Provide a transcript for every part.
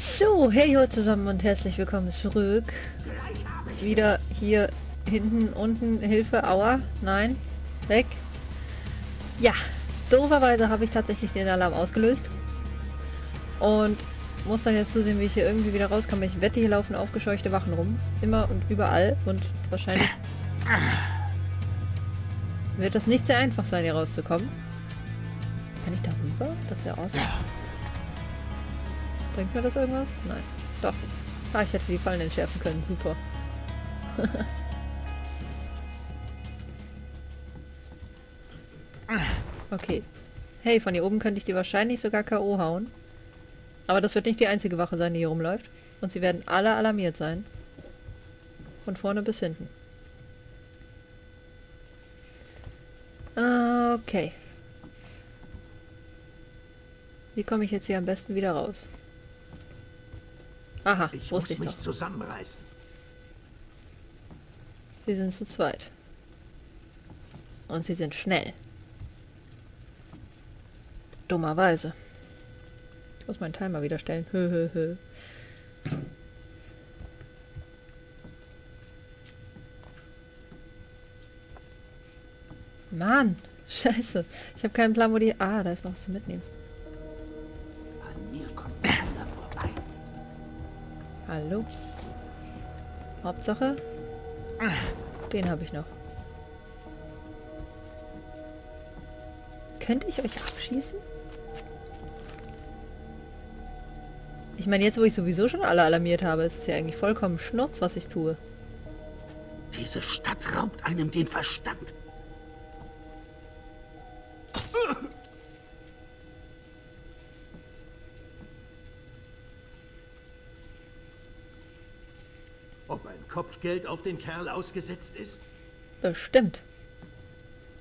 So, hey ho zusammen und herzlich willkommen zurück. Wieder hier hinten, unten, Hilfe, aua, nein, weg. Ja, dooferweise habe ich tatsächlich den Alarm ausgelöst. Und muss dann jetzt zusehen, wie ich hier irgendwie wieder rauskomme. Ich wette, hier laufen aufgescheuchte Wachen rum. Immer und überall und wahrscheinlich wird das nicht sehr einfach sein, hier rauszukommen. Kann ich da rüber? Das wäre aus. Bringt mir das irgendwas? Nein. Doch. Ah, ich hätte die Fallen entschärfen können. Super. Okay. Hey, von hier oben könnte ich die wahrscheinlich sogar K.O. hauen. Aber das wird nicht die einzige Wache sein, die hier rumläuft. Und sie werden alle alarmiert sein. Von vorne bis hinten. Okay. Wie komme ich jetzt hier am besten wieder raus? Aha, ich muss mich zusammenreißen. Sie sind zu zweit. Und sie sind schnell. Dummerweise. Ich muss meinen Timer wieder stellen. Hö, hö, hö. Mann, scheiße. Ich habe keinen Plan, wo die... Ah, da ist noch was zu mitnehmen. An mir kommt keiner vorbei. Hallo. Hauptsache... Den habe ich noch. Könnte ich euch abschießen? Ich meine, jetzt wo ich sowieso schon alle alarmiert habe, ist es ja eigentlich vollkommen Schnurz, was ich tue. Diese Stadt raubt einem den Verstand. Ob ein Kopfgeld auf den Kerl ausgesetzt ist? Bestimmt.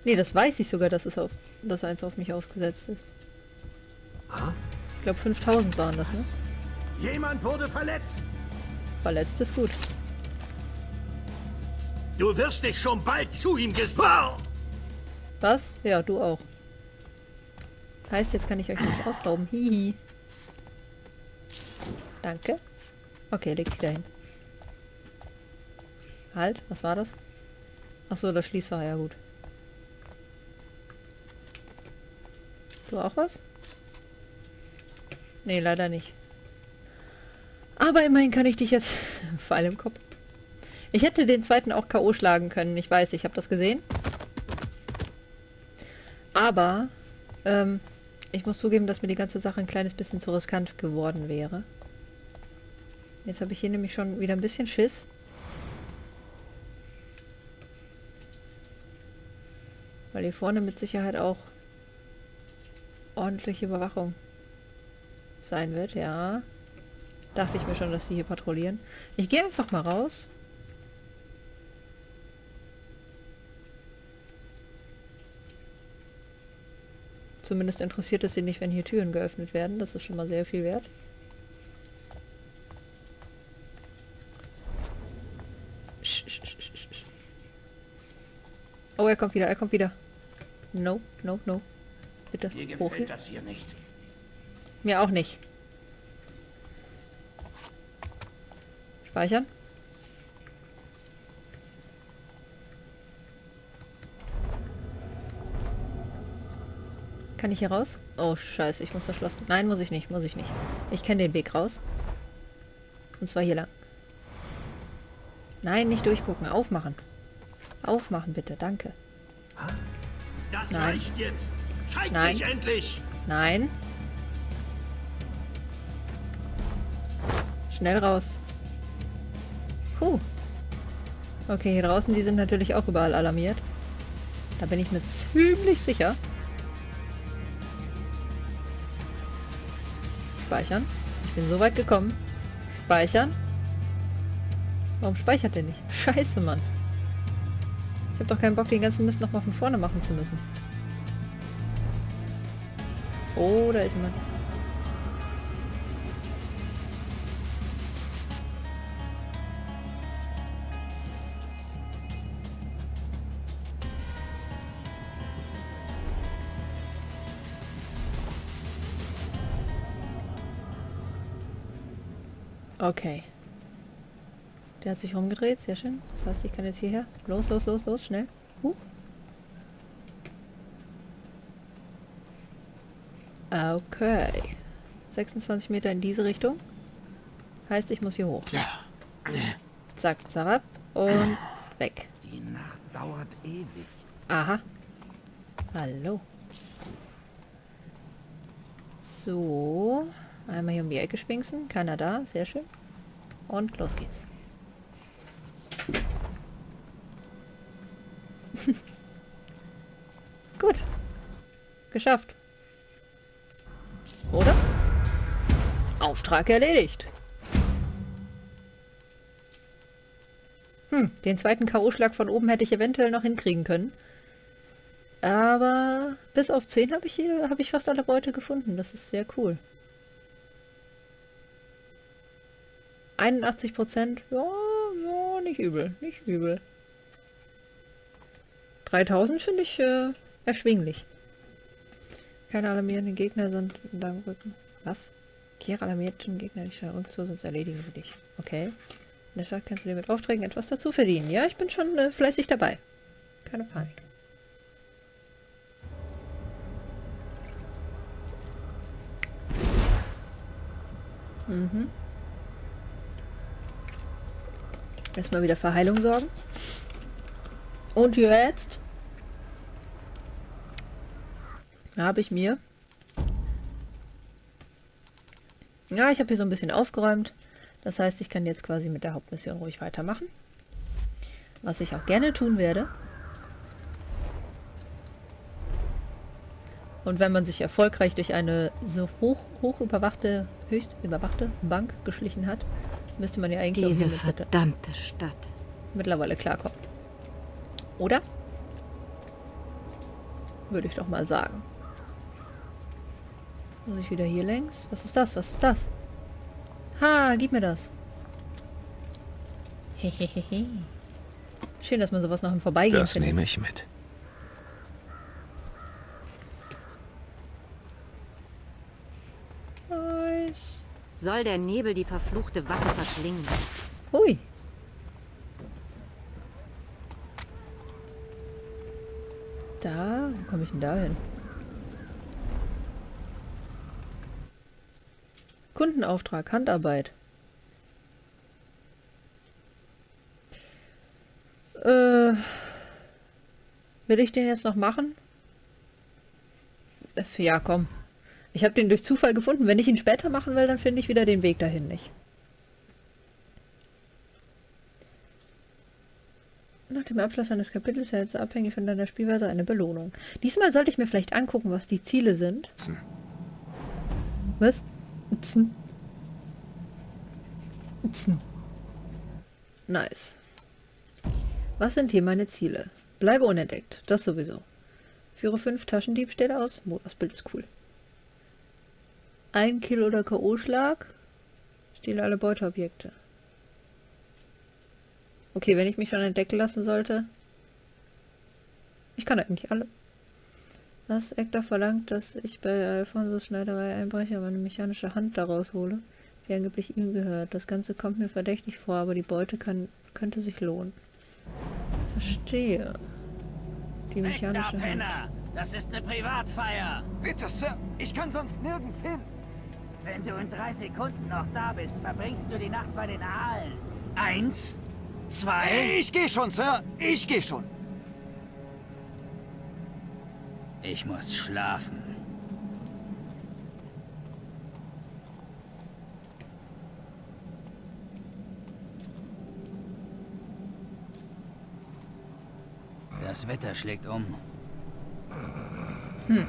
Nee, das weiß ich sogar, dass eins auf mich ausgesetzt ist. Ah? Ich glaube 5000 waren das, ne? Jemand wurde verletzt! Verletzt ist gut. Du wirst dich schon bald zu ihm gespannt! Was? Ja, du auch. Heißt, jetzt kann ich euch nicht ausrauben. Hihi. Danke. Okay, leg dich dahin. Halt, was war das? Achso, das Schließfach, ja gut. So, auch was? Nee, leider nicht. Aber immerhin kann ich dich jetzt... vor allem im Kopf. Ich hätte den zweiten auch K.O. schlagen können. Ich weiß, ich habe das gesehen. Aber... ich muss zugeben, dass mir die ganze Sache ein kleines bisschen zu riskant geworden wäre. Jetzt habe ich hier nämlich schon wieder ein bisschen Schiss. Weil hier vorne mit Sicherheit auch ordentliche Überwachung sein wird, ja. Dachte ich mir schon, dass sie hier patrouillieren. Ich gehe einfach mal raus. Zumindest interessiert es sie nicht, wenn hier Türen geöffnet werden. Das ist schon mal sehr viel wert. Oh, er kommt wieder, er kommt wieder. No, no, no. Bitte, mir gefällt hoch. Das hier nicht. Mir auch nicht. Speichern. Kann ich hier raus? Oh, scheiße, ich muss das Schloss... Nein, muss ich nicht, muss ich nicht. Ich kenne den Weg raus. Und zwar hier lang. Nein, nicht durchgucken, aufmachen. Aufmachen bitte, danke. Das reicht jetzt. Zeig dich endlich. Nein. Schnell raus. Puh. Okay, hier draußen, die sind natürlich auch überall alarmiert. Da bin ich mir ziemlich sicher. Speichern. Ich bin so weit gekommen. Speichern. Warum speichert der nicht? Scheiße, Mann. Ich hab doch keinen Bock, den ganzen Mist nochmal von vorne machen zu müssen. Oh, da ist jemand. Okay. Der hat sich rumgedreht, sehr schön. Das heißt, ich kann jetzt hierher. Los, los, los, los, schnell. Okay. 26 Meter in diese Richtung. Heißt, ich muss hier hoch. Zack, zack, und weg. Die Nacht dauert ewig. Aha. Hallo. So. Einmal hier um die Ecke schwingsen. Keiner da. Sehr schön. Und los geht's. Gut. Geschafft. Oder? Auftrag erledigt. Hm, den zweiten K.O.-Schlag von oben hätte ich eventuell noch hinkriegen können. Aber bis auf 10 habe ich fast alle Beute gefunden. Das ist sehr cool. 81%. Ja, ja, nicht übel. Nicht übel. 3000 finde ich erschwinglich. Keine alarmierenden Gegner sind in deinem Rücken. Was? Kehre alarmierten Gegner nicht schnell rück zu, sonst erledigen sie dich. Okay. In der Stadt kannst du dir mit Aufträgen etwas dazu verdienen. Ja, ich bin schon fleißig dabei. Keine Panik. Mhm. Erstmal wieder für Heilung sorgen. Und jetzt habe ich mir... Ja, ich habe hier so ein bisschen aufgeräumt. Das heißt, ich kann jetzt quasi mit der Hauptmission ruhig weitermachen. Was ich auch gerne tun werde. Und wenn man sich erfolgreich durch eine so höchst überwachte Bank geschlichen hat, müsste man ja eigentlich diese verdammte Stadt mittlerweile klarkommen. Oder? Würde ich doch mal sagen. Muss ich wieder hier längs? Was ist das? Was ist das? Ha, gib mir das. Hehehe. Schön, dass man sowas noch im Vorbeigehen findet. Das nehme ich mit. Nice. Soll der Nebel die verfluchte Waffe verschlingen? Hui. Da, wo komme ich denn da hin? Kundenauftrag, Handarbeit. Will ich den jetzt noch machen? Ja, komm. Ich habe den durch Zufall gefunden. Wenn ich ihn später machen will, dann finde ich wieder den Weg dahin nicht. Nach dem Abschluss eines Kapitels erhältst du abhängig von deiner Spielweise eine Belohnung. Diesmal sollte ich mir vielleicht angucken, was die Ziele sind. Was? Nice. Was sind hier meine Ziele? Bleibe unentdeckt, das sowieso. Führe 5 Taschendiebstähle aus. Oh, das Bild ist cool. 1 Kill oder K.O.-Schlag. Stehle alle Beuteobjekte. Okay, wenn ich mich schon entdecken lassen sollte. Ich kann eigentlich alle. Das Ektar verlangt, dass ich bei Alfonsos Schneiderei einbreche und meine mechanische Hand daraus hole, die angeblich ihm gehört. Das Ganze kommt mir verdächtig vor, aber die Beute könnte sich lohnen. Verstehe. Die mechanische Hand. Das ist eine Privatfeier! Bitte, Sir! Ich kann sonst nirgends hin! Wenn du in 3 Sekunden noch da bist, verbringst du die Nacht bei den Aalen. 1, 2... Ich geh schon, Sir! Ich geh schon! Ich muss schlafen. Das Wetter schlägt um. Hm.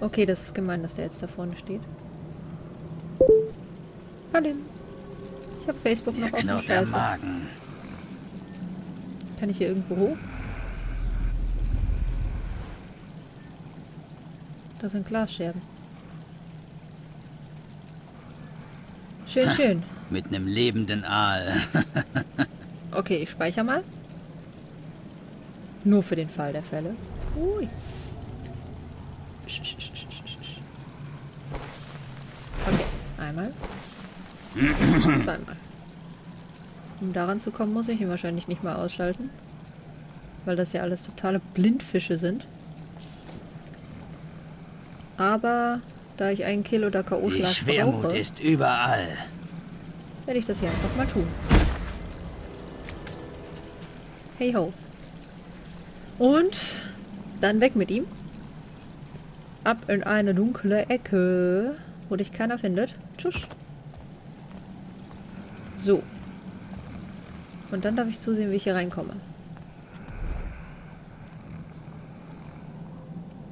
Okay, das ist gemein, dass der jetzt da vorne steht. Pardon. Ich habe Facebook noch offen. Scheiße. Kann ich hier irgendwo hoch? Das sind Glasscherben. Schön, schön. Mit einem lebenden Aal. Okay, ich speichere mal. Nur für den Fall der Fälle. Ui. Einmal. Zweimal. Um daran zu kommen, muss ich ihn wahrscheinlich nicht mal ausschalten. Weil das ja alles totale Blindfische sind. Aber da ich einen Kill oder K.O. Schlag brauche... Die Schwermut ist überall. Werde ich das hier einfach mal tun. Hey ho. Und dann weg mit ihm. Ab in eine dunkle Ecke, wo dich keiner findet. Tschüss. So. Und dann darf ich zusehen, wie ich hier reinkomme.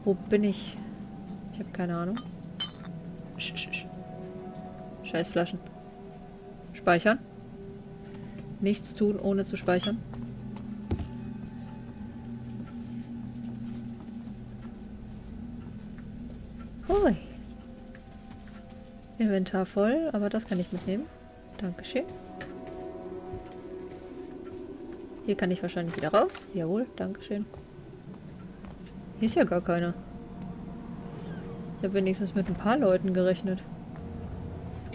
Wo bin ich? Ich habe keine Ahnung. Scheiß Flaschen. Speichern. Nichts tun, ohne zu speichern. Hui. Inventar voll, aber das kann ich mitnehmen. Dankeschön. Hier kann ich wahrscheinlich wieder raus. Jawohl, dankeschön. Hier ist ja gar keiner. Ich habe wenigstens mit ein paar Leuten gerechnet.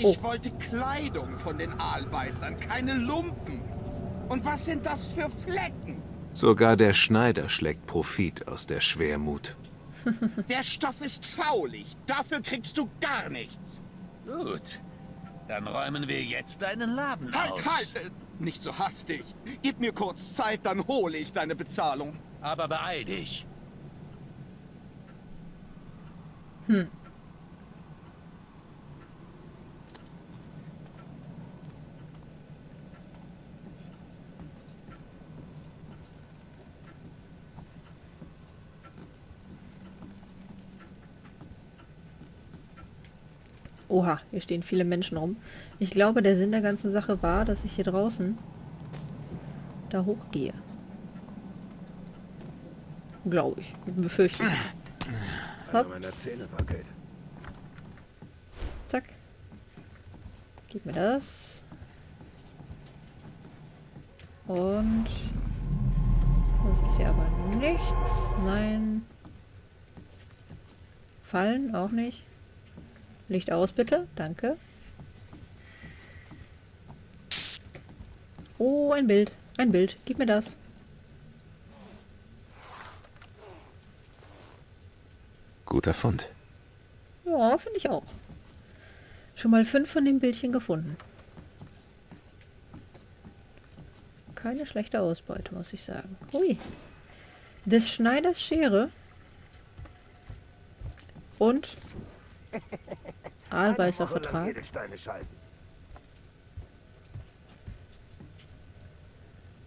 Oh. Ich wollte Kleidung von den Aalbeißern, keine Lumpen. Und was sind das für Flecken? Sogar der Schneider schlägt Profit aus der Schwermut. Der Stoff ist faulig. Dafür kriegst du gar nichts. Gut. Dann räumen wir jetzt deinen Laden aus. Halt! Nicht so hastig. Gib mir kurz Zeit, dann hole ich deine Bezahlung. Aber beeil dich. Hm. Oha, hier stehen viele Menschen rum. Ich glaube, der Sinn der ganzen Sache war, dass ich hier draußen da hochgehe. Glaube ich. Befürchte ich. Zack. Gib mir das. Und... das ist hier aber nichts. Nein. Fallen auch nicht. Licht aus, bitte. Danke. Oh, ein Bild. Ein Bild. Gib mir das. Guter Fund. Ja, finde ich auch. Schon mal 5 von den Bildchen gefunden. Keine schlechte Ausbeute, muss ich sagen. Hui. Des Schneiders Schere und Aalbeißer Vertrag.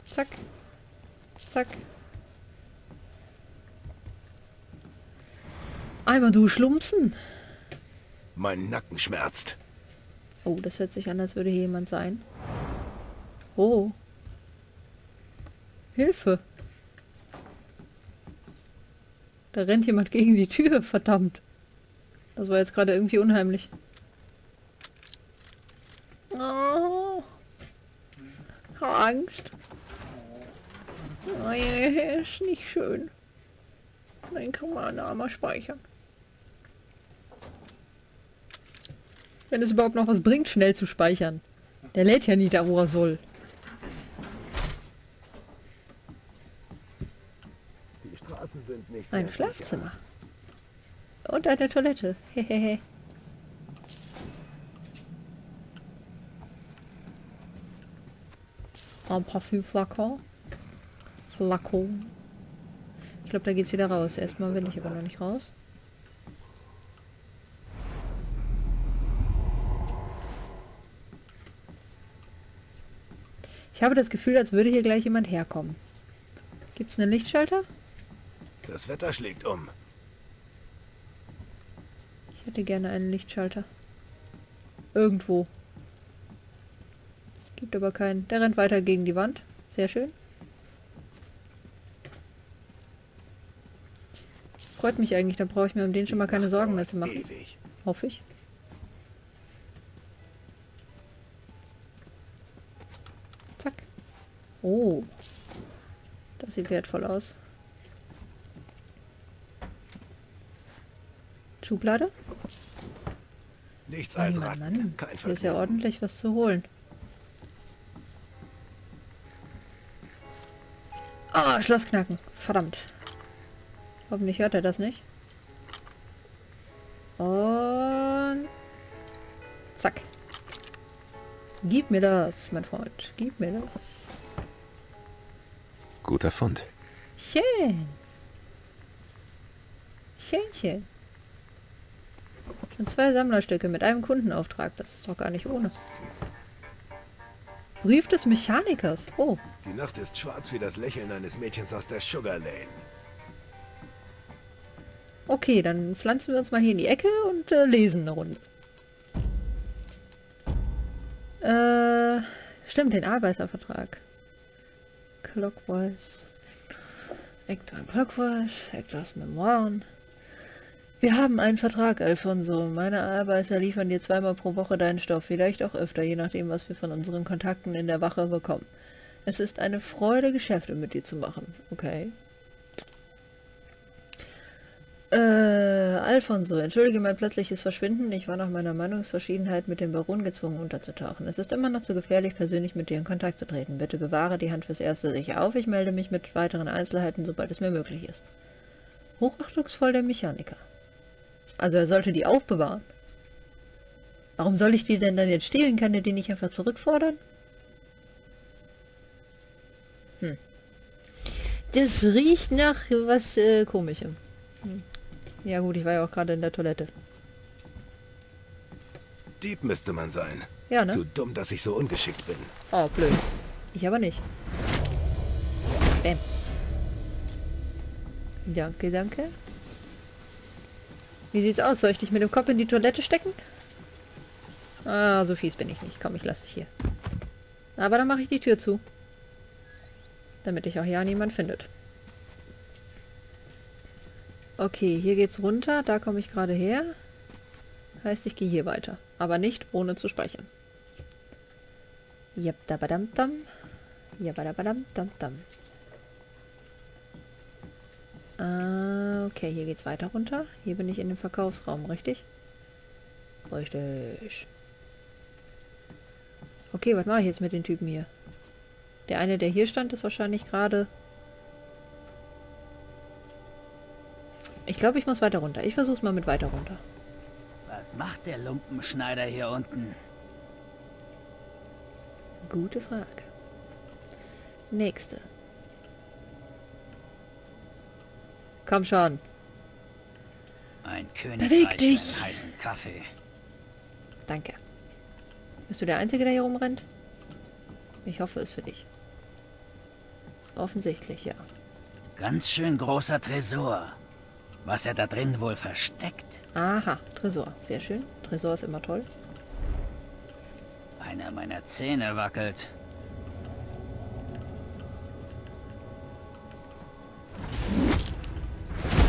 Zack. Zack. Einmal du schlumpsen. Mein Nacken schmerzt. Oh, das hört sich an, als würde hier jemand sein. Oh. Hilfe. Da rennt jemand gegen die Tür, verdammt. Das war jetzt gerade irgendwie unheimlich. Oh. Ich hab Angst. Oh, ist nicht schön. Dann kann man einmal speichern. Wenn es überhaupt noch was bringt, schnell zu speichern. Der lädt ja nie da, wo er soll. Die Straßen sind nicht ein Schlafzimmer. Sicher. Und eine Toilette. Hehehe. Ein Parfümflakon. Flakon. Ich glaube, da geht's wieder raus. Erstmal will ich aber noch nicht raus. Ich habe das Gefühl, als würde hier gleich jemand herkommen. Gibt's einen Lichtschalter? Das Wetter schlägt um. Ich hätte gerne einen Lichtschalter. Irgendwo. Gibt aber keinen. Der rennt weiter gegen die Wand. Sehr schön. Freut mich eigentlich, dann brauche ich mir um den schon mal keine Sorgen mehr zu machen. Hoffe ich. Zack. Oh. Das sieht wertvoll aus. Schublade? Nichts als Ratten. Kein Vergnügen. Hier ist ja ordentlich was zu holen. Ah, Schloss knacken. Verdammt. Hoffentlich hört er das nicht. Und... zack. Gib mir das, mein Freund. Gib mir das. Guter Fund. Schön. Schönchen. Schon 2 Sammlerstücke mit einem Kundenauftrag. Das ist doch gar nicht ohne. Brief des Mechanikers. Oh. Die Nacht ist schwarz wie das Lächeln eines Mädchens aus der Sugar Lane. Okay, dann pflanzen wir uns mal hier in die Ecke und lesen eine Runde. Stimmt, den Arbeitervertrag. Clockwise. Act on Clockwise, Act of Memoiren. Wir haben einen Vertrag, Alfonso. Meine Arbeiter liefern dir 2-mal pro Woche deinen Stoff, vielleicht auch öfter, je nachdem, was wir von unseren Kontakten in der Wache bekommen. Es ist eine Freude, Geschäfte mit dir zu machen. Okay. Alfonso, entschuldige mein plötzliches Verschwinden. Ich war nach meiner Meinungsverschiedenheit mit dem Baron gezwungen, unterzutauchen. Es ist immer noch zu gefährlich, persönlich mit dir in Kontakt zu treten. Bitte bewahre die Hand fürs Erste sicher auf. Ich melde mich mit weiteren Einzelheiten, sobald es mir möglich ist. Hochachtungsvoll der Mechaniker. Also er sollte die aufbewahren. Warum soll ich die denn dann jetzt stehlen? Kann er die nicht einfach zurückfordern? Hm. Das riecht nach was Komischem. Hm. Ja gut, ich war ja auch gerade in der Toilette. Dieb müsste man sein. Ja, ne? Zu dumm, dass ich so ungeschickt bin. Oh, blöd. Ich aber nicht. Bäm. Danke, danke. Wie sieht's aus? Soll ich dich mit dem Kopf in die Toilette stecken? Ah, so fies bin ich nicht. Komm, ich lasse dich hier. Aber dann mache ich die Tür zu. Damit dich auch ja niemand findet. Okay, hier geht's runter, da komme ich gerade her. Heißt, ich gehe hier weiter. Aber nicht, ohne zu speichern. Jabdabadamdam. Jabdabadamdam. Okay, hier geht's weiter runter. Hier bin ich in dem Verkaufsraum, richtig? Richtig. Okay, was mache ich jetzt mit den Typen hier? Der eine, der hier stand, ist wahrscheinlich gerade... Ich glaube, ich muss weiter runter. Ich versuche es mal mit weiter runter. Was macht der Lumpenschneider hier unten? Gute Frage. Nächste. Komm schon. Ein Königreich für einen heißen Kaffee. Danke. Bist du der Einzige, der hier rumrennt? Ich hoffe es für dich. Offensichtlich, ja. Ganz schön großer Tresor. Was er da drin wohl versteckt? Aha, Tresor. Sehr schön. Tresor ist immer toll. Einer meiner Zähne wackelt.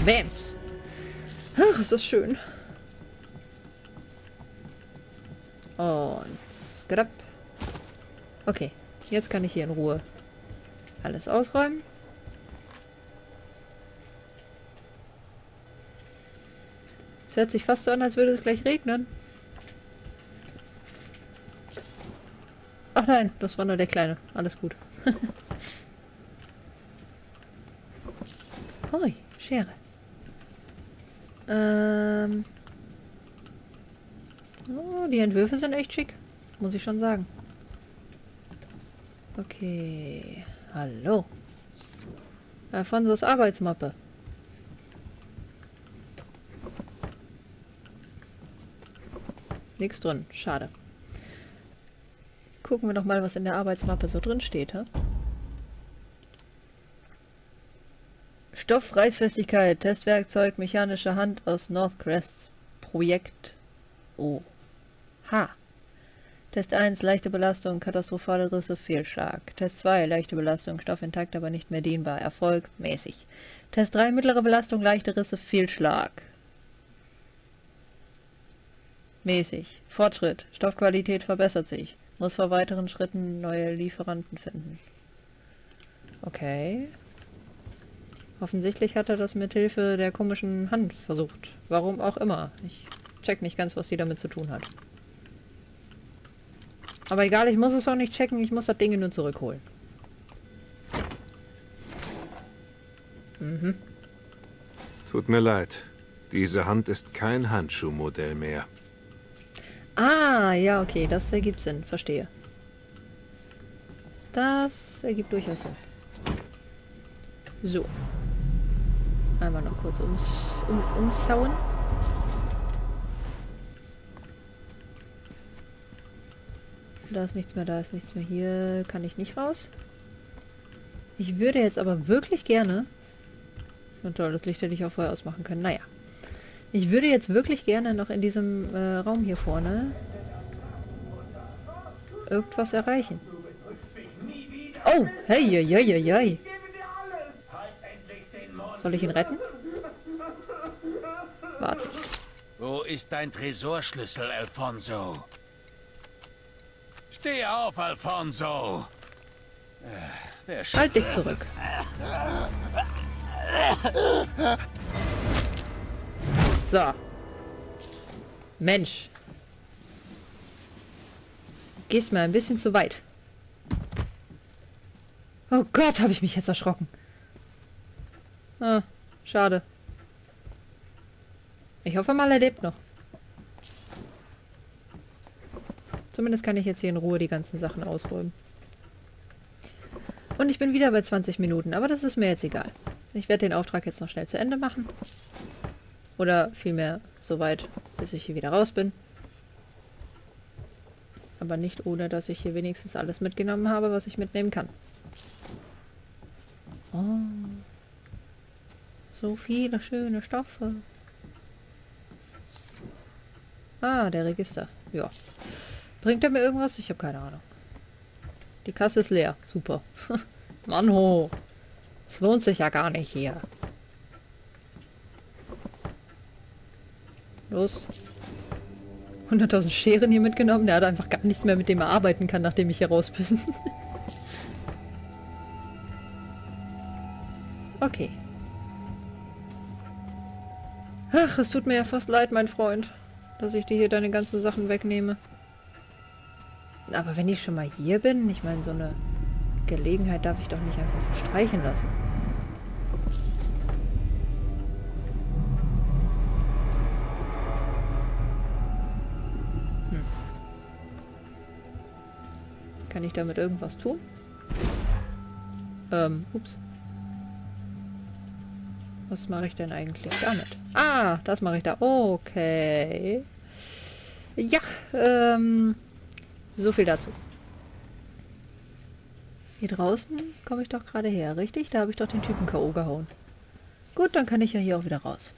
Bams! Ach, ist das schön. Und... skrap. Okay, jetzt kann ich hier in Ruhe alles ausräumen. Es hört sich fast so an, als würde es gleich regnen. Ach nein, das war nur der Kleine. Alles gut. Hui, Schere. Oh, die Entwürfe sind echt schick. Muss ich schon sagen. Okay. Hallo. Alfonsos Arbeitsmappe. Nichts drin. Schade. Gucken wir doch mal, was in der Arbeitsmappe so drin steht. Hä? Stoff, Reißfestigkeit, Testwerkzeug, mechanische Hand aus North Crests. Projekt O. H. Test 1, leichte Belastung, katastrophale Risse, Fehlschlag. Test 2, leichte Belastung, Stoff intakt, aber nicht mehr dehnbar. Erfolg, mäßig. Test 3, mittlere Belastung, leichte Risse, Fehlschlag. Mäßig. Fortschritt. Stoffqualität verbessert sich. Muss vor weiteren Schritten neue Lieferanten finden. Okay. Offensichtlich hat er das mit Hilfe der komischen Hand versucht. Warum auch immer. Ich check nicht ganz, was die damit zu tun hat. Aber egal, ich muss es auch nicht checken, ich muss das Ding nur zurückholen. Mhm. Tut mir leid. Diese Hand ist kein Handschuhmodell mehr. Ah, ja, okay, das ergibt Sinn. Verstehe. Das ergibt durchaus Sinn. So. Einmal noch kurz umschauen. Da ist nichts mehr, da ist nichts mehr. Hier kann ich nicht raus. Ich würde jetzt aber wirklich gerne... Na toll, das Licht hätte ich auch vorher ausmachen können. Naja. Ich würde jetzt wirklich gerne noch in diesem Raum hier vorne irgendwas erreichen. Oh, hey, hey, hey, hey. Soll ich ihn retten? Warte. Wo ist dein Tresorschlüssel, Alfonso? Steh auf, Alfonso! Halt dich zurück. So. Mensch. Gehst mir ein bisschen zu weit. Oh Gott, habe ich mich jetzt erschrocken. Ah, schade. Ich hoffe mal, er lebt noch. Zumindest kann ich jetzt hier in Ruhe die ganzen Sachen ausräumen. Und ich bin wieder bei 20 Minuten, aber das ist mir jetzt egal. Ich werde den Auftrag jetzt noch schnell zu Ende machen. Oder vielmehr soweit, bis ich hier wieder raus bin. Aber nicht ohne, dass ich hier wenigstens alles mitgenommen habe, was ich mitnehmen kann. Oh. So viele schöne Stoffe. Ah, der Register. Ja. Bringt er mir irgendwas? Ich habe keine Ahnung. Die Kasse ist leer. Super. Mann ho. Es lohnt sich ja gar nicht hier. Los. 100.000 Scheren hier mitgenommen. Der hat einfach gar nichts mehr, mit dem er arbeiten kann, nachdem ich hier raus bin. Okay. Ach, es tut mir ja fast leid, mein Freund, dass ich dir hier deine ganzen Sachen wegnehme. Aber wenn ich schon mal hier bin, ich meine, so eine Gelegenheit darf ich doch nicht einfach verstreichen lassen. Hm. Kann ich damit irgendwas tun? Ups. Was mache ich denn eigentlich damit? Ah, das mache ich da. Okay. Ja, so viel dazu. Hier draußen komme ich doch gerade her, richtig? Da habe ich doch den Typen K.O. gehauen. Gut, dann kann ich ja hier auch wieder raus.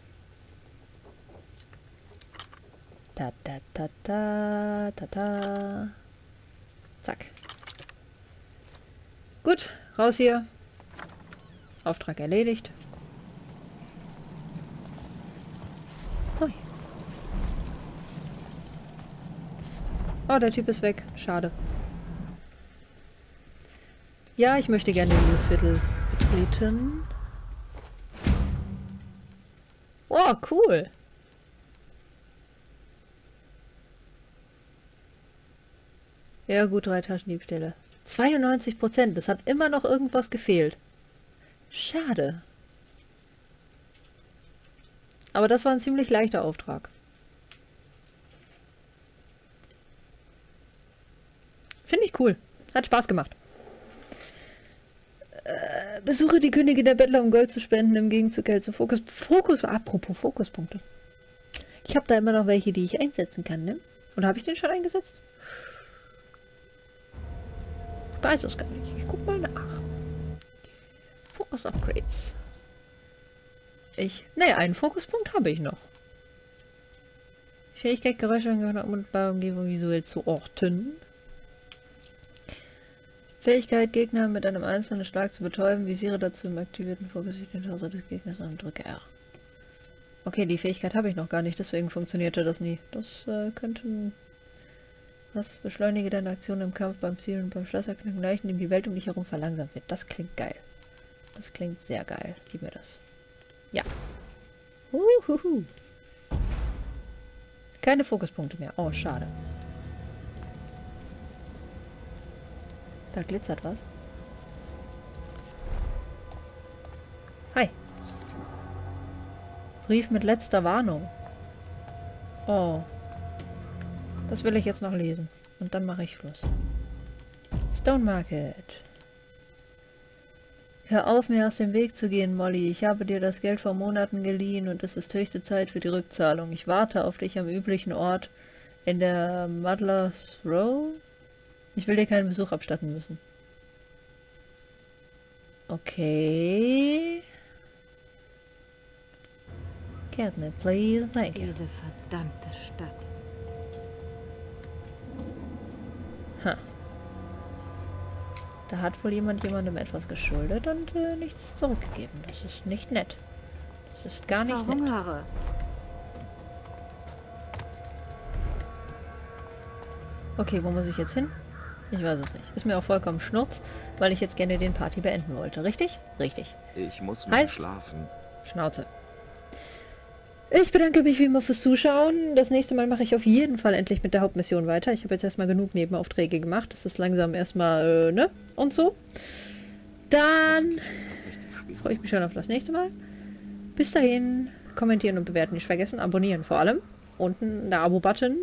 Ta ta ta ta ta ta. Zack. Gut, raus hier. Auftrag erledigt. Oh, der Typ ist weg. Schade. Ja, ich möchte gerne dieses Viertel betreten. Oh, cool. Ja gut, 3 Taschendiebstähle. 92%. Es hat immer noch irgendwas gefehlt. Schade. Aber das war ein ziemlich leichter Auftrag. Finde ich cool. Hat Spaß gemacht. Besuche die Könige der Bettler, um Gold zu spenden, im Gegenzug Geld zu Fokus, apropos Fokuspunkte. Ich habe da immer noch welche, die ich einsetzen kann, ne? Oder habe ich den schon eingesetzt? Ich weiß es gar nicht. Ich guck mal nach. Fokus Upgrades. Einen Fokuspunkt habe ich noch. Fähigkeit, Geräusche und bei Umgebung visuell zu orten. Fähigkeit, Gegner mit einem einzelnen Schlag zu betäuben, visiere dazu im aktivierten Fokus den Hauser des Gegners an und drücke R. Okay, die Fähigkeit habe ich noch gar nicht, deswegen funktionierte das nie. Das könnten... Was? Beschleunige deine Aktionen im Kampf, beim Zielen und beim Schlösserknacken leicht, indem die Welt um dich herum verlangsamt wird. Das klingt geil. Das klingt sehr geil. Gib mir das. Ja. Uhuhu. Keine Fokuspunkte mehr. Oh, schade. Da glitzert was. Hi. Brief mit letzter Warnung. Oh. Das will ich jetzt noch lesen. Und dann mache ich Schluss. Stone Market. Hör auf, mir aus dem Weg zu gehen, Molly. Ich habe dir das Geld vor Monaten geliehen und es ist höchste Zeit für die Rückzahlung. Ich warte auf dich am üblichen Ort in der Muddler's Row. Ich will dir keinen Besuch abstatten müssen. Okay. Get me, please. Thank you. Diese verdammte Stadt. Da hat wohl jemand jemandem etwas geschuldet und nichts zurückgegeben. Das ist nicht nett. Das ist gar nicht nett. Okay, wo muss ich jetzt hin? Ich weiß es nicht. Ist mir auch vollkommen schnurz, weil ich jetzt gerne den Party beenden wollte. Richtig? Richtig. Ich muss mal schlafen. Schnauze. Ich bedanke mich wie immer fürs Zuschauen. Das nächste Mal mache ich auf jeden Fall endlich mit der Hauptmission weiter. Ich habe jetzt erstmal genug Nebenaufträge gemacht. Das ist langsam erstmal, ne? Und so. Dann freue ich mich schon auf das nächste Mal. Bis dahin, kommentieren und bewerten nicht vergessen. Abonnieren vor allem. Unten der Abo-Button.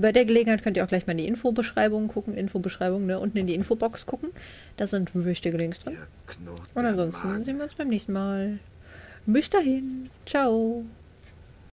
Bei der Gelegenheit könnt ihr auch gleich mal in die Infobeschreibung gucken. Infobeschreibung, ne? Unten in die Infobox gucken. Da sind wichtige Links drin. Und ansonsten sehen wir uns beim nächsten Mal. Bis dahin. Ciao.